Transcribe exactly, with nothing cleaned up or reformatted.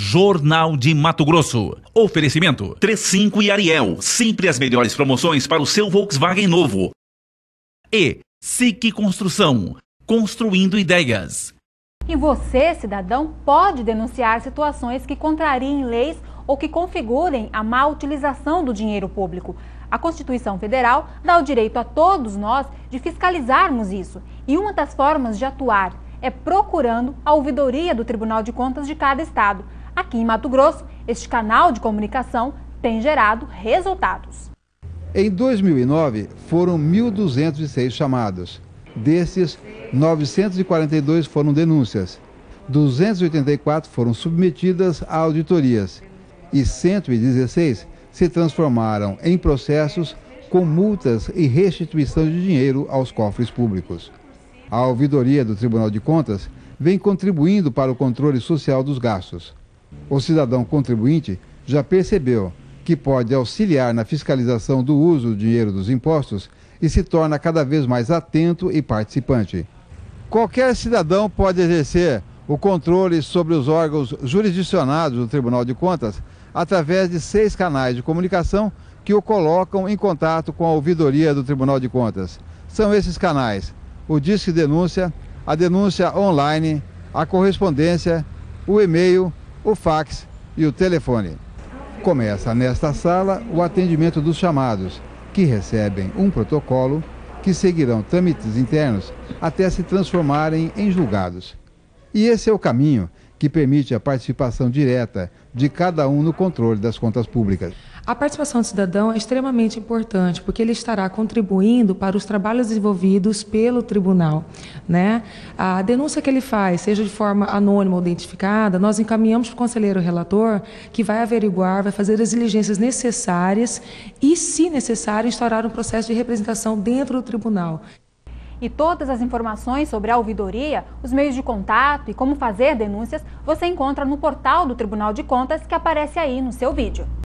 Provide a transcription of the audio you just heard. Jornal de Mato Grosso. Oferecimento três cinco e Ariel, sempre as melhores promoções para o seu Volkswagen novo. E S I C Construção, construindo ideias. E você, cidadão, pode denunciar situações que contrariem leis ou que configurem a má utilização do dinheiro público. A Constituição Federal dá o direito a todos nós de fiscalizarmos isso. E uma das formas de atuar é procurando a ouvidoria do Tribunal de Contas de cada estado. Aqui em Mato Grosso, este canal de comunicação tem gerado resultados. Em dois mil e nove, foram mil duzentos e seis chamados. Desses, novecentos e quarenta e dois foram denúncias, duzentos e oitenta e quatro foram submetidas a auditorias e cento e dezesseis se transformaram em processos com multas e restituição de dinheiro aos cofres públicos. A ouvidoria do Tribunal de Contas vem contribuindo para o controle social dos gastos. O cidadão contribuinte já percebeu que pode auxiliar na fiscalização do uso do dinheiro dos impostos e se torna cada vez mais atento e participante. Qualquer cidadão pode exercer o controle sobre os órgãos jurisdicionados do Tribunal de Contas através de seis canais de comunicação que o colocam em contato com a ouvidoria do Tribunal de Contas. São esses canais: o Disque Denúncia, a Denúncia Online, a correspondência, o e-mail, o fax e o telefone. Começa nesta sala o atendimento dos chamados, que recebem um protocolo que seguirão trâmites internos até se transformarem em julgados. E esse é o caminho que permite a participação direta de cada um no controle das contas públicas. A participação do cidadão é extremamente importante, porque ele estará contribuindo para os trabalhos desenvolvidos pelo tribunal, né? A denúncia que ele faz, seja de forma anônima ou identificada, nós encaminhamos para o conselheiro relator, que vai averiguar, vai fazer as diligências necessárias e, se necessário, instaurar um processo de representação dentro do tribunal. E todas as informações sobre a ouvidoria, os meios de contato e como fazer denúncias, você encontra no portal do Tribunal de Contas que aparece aí no seu vídeo.